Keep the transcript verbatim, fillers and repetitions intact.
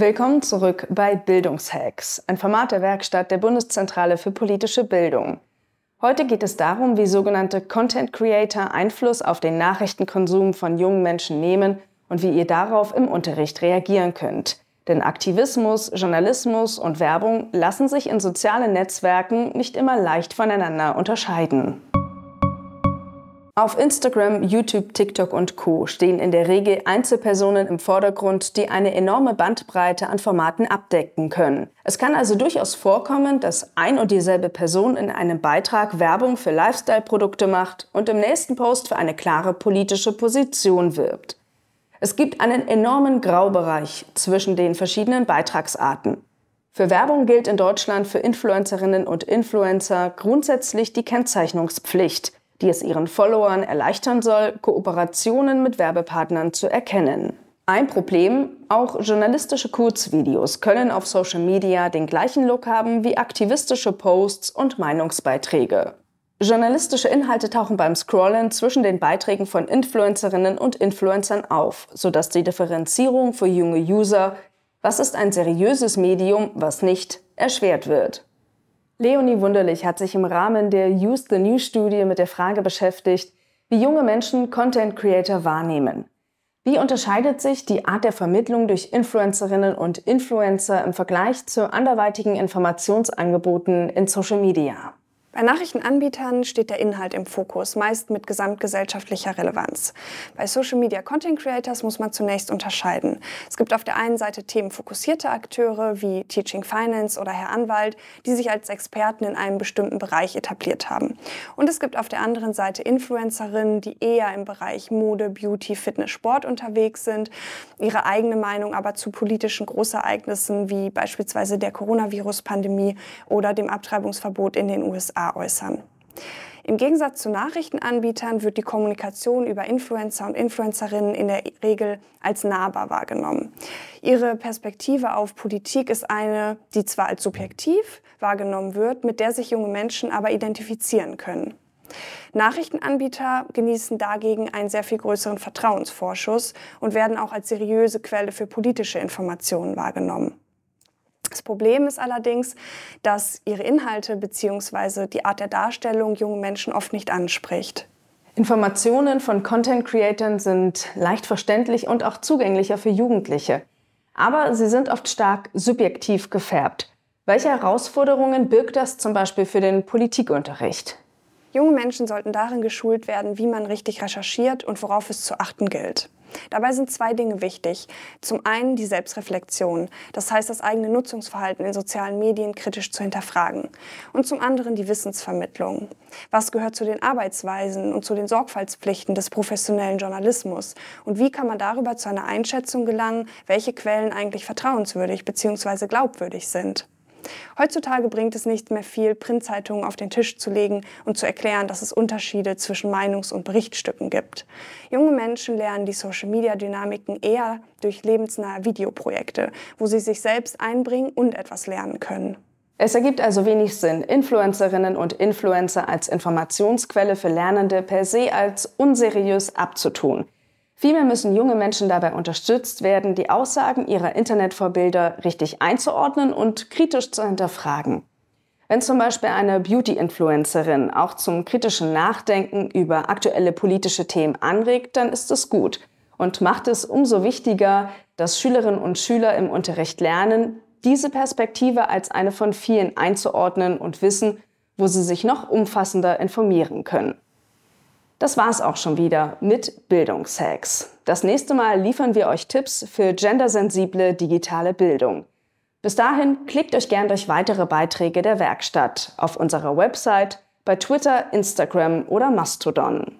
Willkommen zurück bei Bildungshacks, ein Format der Werkstatt der Bundeszentrale für politische Bildung. Heute geht es darum, wie sogenannte Content Creator Einfluss auf den Nachrichtenkonsum von jungen Menschen nehmen und wie ihr darauf im Unterricht reagieren könnt. Denn Aktivismus, Journalismus und Werbung lassen sich in sozialen Netzwerken nicht immer leicht voneinander unterscheiden. Auf Instagram, YouTube, TikTok und Co. stehen in der Regel Einzelpersonen im Vordergrund, die eine enorme Bandbreite an Formaten abdecken können. Es kann also durchaus vorkommen, dass ein und dieselbe Person in einem Beitrag Werbung für Lifestyle-Produkte macht und im nächsten Post für eine klare politische Position wirbt. Es gibt einen enormen Graubereich zwischen den verschiedenen Beitragsarten. Für Werbung gilt in Deutschland für Influencerinnen und Influencer grundsätzlich die Kennzeichnungspflicht, die es ihren Followern erleichtern soll, Kooperationen mit Werbepartnern zu erkennen. Ein Problem: Auch journalistische Kurzvideos können auf Social Media den gleichen Look haben wie aktivistische Posts und Meinungsbeiträge. Journalistische Inhalte tauchen beim Scrollen zwischen den Beiträgen von Influencerinnen und Influencern auf, sodass die Differenzierung für junge User, was ist ein seriöses Medium, was nicht, erschwert wird. Leonie Wunderlich hat sich im Rahmen der Use the New-Studie mit der Frage beschäftigt, wie junge Menschen Content-Creator wahrnehmen. Wie unterscheidet sich die Art der Vermittlung durch Influencerinnen und Influencer im Vergleich zu anderweitigen Informationsangeboten in Social Media? Bei Nachrichtenanbietern steht der Inhalt im Fokus, meist mit gesamtgesellschaftlicher Relevanz. Bei Social Media Content Creators muss man zunächst unterscheiden. Es gibt auf der einen Seite themenfokussierte Akteure wie Teaching Finance oder Herr Anwalt, die sich als Experten in einem bestimmten Bereich etabliert haben. Und es gibt auf der anderen Seite Influencerinnen, die eher im Bereich Mode, Beauty, Fitness, Sport unterwegs sind, ihre eigene Meinung aber zu politischen Großereignissen wie beispielsweise der Coronavirus-Pandemie oder dem Abtreibungsverbot in den U S A äußern. Im Gegensatz zu Nachrichtenanbietern wird die Kommunikation über Influencer und Influencerinnen in der Regel als nahbar wahrgenommen. Ihre Perspektive auf Politik ist eine, die zwar als subjektiv wahrgenommen wird, mit der sich junge Menschen aber identifizieren können. Nachrichtenanbieter genießen dagegen einen sehr viel größeren Vertrauensvorschuss und werden auch als seriöse Quelle für politische Informationen wahrgenommen. Das Problem ist allerdings, dass ihre Inhalte bzw. die Art der Darstellung jungen Menschen oft nicht anspricht. Informationen von Content-Creatern sind leicht verständlich und auch zugänglicher für Jugendliche. Aber sie sind oft stark subjektiv gefärbt. Welche Herausforderungen birgt das zum Beispiel für den Politikunterricht? Junge Menschen sollten darin geschult werden, wie man richtig recherchiert und worauf es zu achten gilt. Dabei sind zwei Dinge wichtig. Zum einen die Selbstreflexion, das heißt das eigene Nutzungsverhalten in sozialen Medien kritisch zu hinterfragen. Und zum anderen die Wissensvermittlung. Was gehört zu den Arbeitsweisen und zu den Sorgfaltspflichten des professionellen Journalismus? Und wie kann man darüber zu einer Einschätzung gelangen, welche Quellen eigentlich vertrauenswürdig bzw. glaubwürdig sind? Heutzutage bringt es nicht mehr viel, Printzeitungen auf den Tisch zu legen und zu erklären, dass es Unterschiede zwischen Meinungs- und Berichtstücken gibt. Junge Menschen lernen die Social-Media-Dynamiken eher durch lebensnahe Videoprojekte, wo sie sich selbst einbringen und etwas lernen können. Es ergibt also wenig Sinn, Influencerinnen und Influencer als Informationsquelle für Lernende per se als unseriös abzutun. Vielmehr müssen junge Menschen dabei unterstützt werden, die Aussagen ihrer Internetvorbilder richtig einzuordnen und kritisch zu hinterfragen. Wenn zum Beispiel eine Beauty-Influencerin auch zum kritischen Nachdenken über aktuelle politische Themen anregt, dann ist es gut und macht es umso wichtiger, dass Schülerinnen und Schüler im Unterricht lernen, diese Perspektive als eine von vielen einzuordnen und wissen, wo sie sich noch umfassender informieren können. Das war's auch schon wieder mit Bildungshacks. Das nächste Mal liefern wir euch Tipps für gendersensible digitale Bildung. Bis dahin klickt euch gern durch weitere Beiträge der Werkstatt auf unserer Website, bei Twitter, Instagram oder Mastodon.